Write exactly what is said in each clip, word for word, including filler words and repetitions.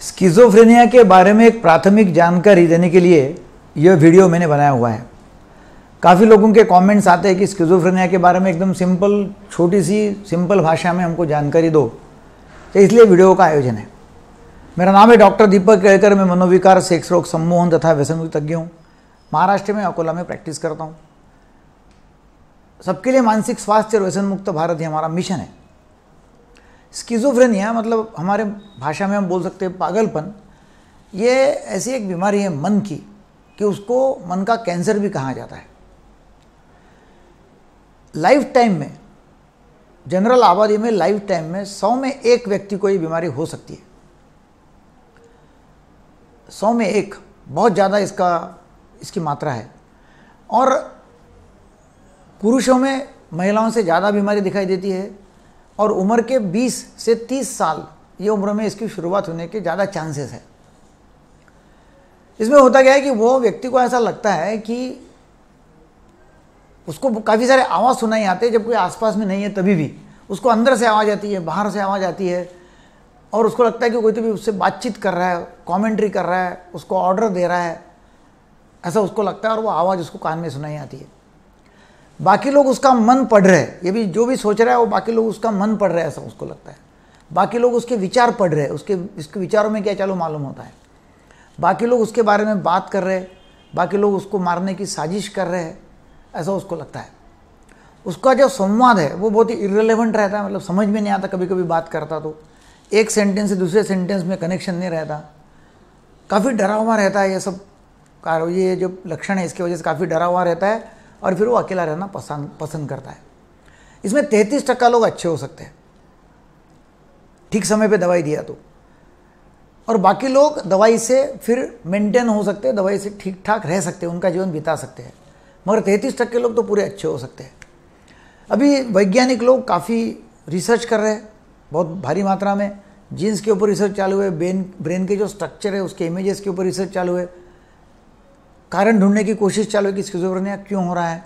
Schizophrenia के बारे में एक प्राथमिक जानकारी देने के लिए यह वीडियो मैंने बनाया हुआ है। काफ़ी लोगों के कमेंट्स आते हैं कि स्किज़ोफ्रेनिया के बारे में एकदम सिंपल छोटी सी सिंपल भाषा में हमको जानकारी दो, तो इसलिए वीडियो का आयोजन है। मेरा नाम है डॉक्टर दीपक केलकर। मैं मनोविकार, सेक्स रोग, सम्मोहन तथा व्यसन तज्ञ हूँ। महाराष्ट्र में अकोला में प्रैक्टिस करता हूँ। सबके लिए मानसिक स्वास्थ्य और व्यसन मुक्त भारत ये हमारा मिशन है। स्किज़ोफ्रेनिया मतलब हमारे भाषा में हम बोल सकते हैं पागलपन। ये ऐसी एक बीमारी है मन की कि उसको मन का कैंसर भी कहा जाता है। लाइफ टाइम में जनरल आबादी में लाइफ टाइम में सौ में एक व्यक्ति को ये बीमारी हो सकती है। सौ में एक बहुत ज़्यादा इसका इसकी मात्रा है। और पुरुषों में महिलाओं से ज़्यादा बीमारी दिखाई देती है और उम्र के बीस से तीस साल ये उम्र में इसकी शुरुआत होने के ज़्यादा चांसेस है। इसमें होता क्या है कि वो व्यक्ति को ऐसा लगता है कि उसको काफ़ी सारे आवाज़ सुनाई आते हैं, जब कोई आसपास में नहीं है तभी भी उसको अंदर से आवाज़ आती है, बाहर से आवाज़ आती है और उसको लगता है कि कोई तो भी उससे बातचीत कर रहा है, कॉमेंट्री कर रहा है, उसको ऑर्डर दे रहा है, ऐसा उसको लगता है और वो आवाज़ उसको कान में सुनाई आती है। बाकी लोग उसका मन पढ़ रहे हैं, ये भी जो भी सोच रहा है वो बाकी लोग उसका मन पढ़ रहे हैं ऐसा उसको लगता है। बाकी लोग उसके विचार पढ़ रहे हैं, उसके इसके विचारों में क्या चलो मालूम होता है। बाकी लोग उसके बारे में बात कर रहे हैं, बाकी लोग उसको मारने की साजिश कर रहे हैं ऐसा उसको लगता है। उसका जो संवाद है वो बहुत ही इर्रेलेवेंट रहता है, मतलब समझ में नहीं आता। कभी कभी बात करता तो एक सेंटेंस से दूसरे सेंटेंस में कनेक्शन नहीं रहता, काफ़ी डरा हुआ रहता है। ये सब ये जो लक्षण है इसकी वजह से काफ़ी डरा हुआ रहता है और फिर वो अकेला रहना पसंद पसंद करता है। इसमें तैंतीस टक्का लोग अच्छे हो सकते हैं ठीक समय पे दवाई दिया तो, और बाकी लोग दवाई से फिर मेंटेन हो सकते हैं, दवाई से ठीक ठाक रह सकते हैं, उनका जीवन बिता सकते हैं। मगर तैंतीस टक्के लोग तो पूरे अच्छे हो सकते हैं। अभी वैज्ञानिक लोग काफ़ी रिसर्च कर रहे हैं बहुत भारी मात्रा में। जीन्स के ऊपर रिसर्च चालू है, ब्रेन ब्रेन के जो स्ट्रक्चर है उसके इमेजेस के ऊपर रिसर्च चालू है। कारण ढूंढने की कोशिश चालू है कि स्किज़ोफ्रेनिया क्यों हो रहा है।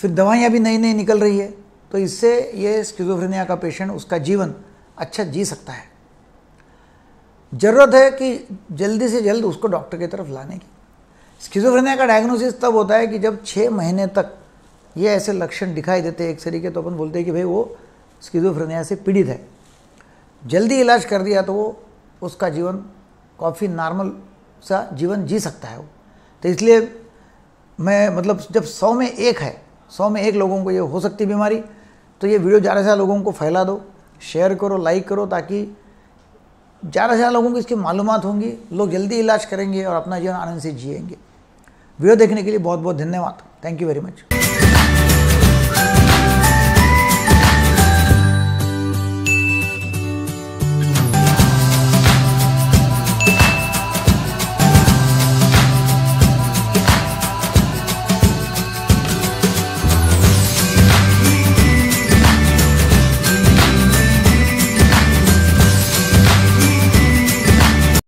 फिर दवाइयाँ भी नई नई निकल रही है, तो इससे ये स्किज़ोफ्रेनिया का पेशेंट उसका जीवन अच्छा जी सकता है। ज़रूरत है कि जल्दी से जल्द उसको डॉक्टर की तरफ लाने की। स्किज़ोफ्रेनिया का डायग्नोसिस तब होता है कि जब छः महीने तक ये ऐसे लक्षण दिखाई देते हैं एक तरीके, तो अपन बोलते हैं कि भाई वो स्किज़ोफ्रेनिया से पीड़ित है। जल्दी इलाज कर दिया तो वो उसका जीवन काफ़ी नॉर्मल सा जीवन जी सकता है वो। तो इसलिए मैं मतलब जब सौ में एक है, सौ में एक लोगों को ये हो सकती बीमारी, तो ये वीडियो ज़्यादा से ज़्यादा लोगों को फैला दो, शेयर करो, लाइक करो, ताकि ज़्यादा से ज़्यादा लोगों को इसकी मालूमात होंगी, लोग जल्दी इलाज करेंगे और अपना जीवन आनंद से जिएंगे। वीडियो देखने के लिए बहुत बहुत धन्यवाद। Thank you very much.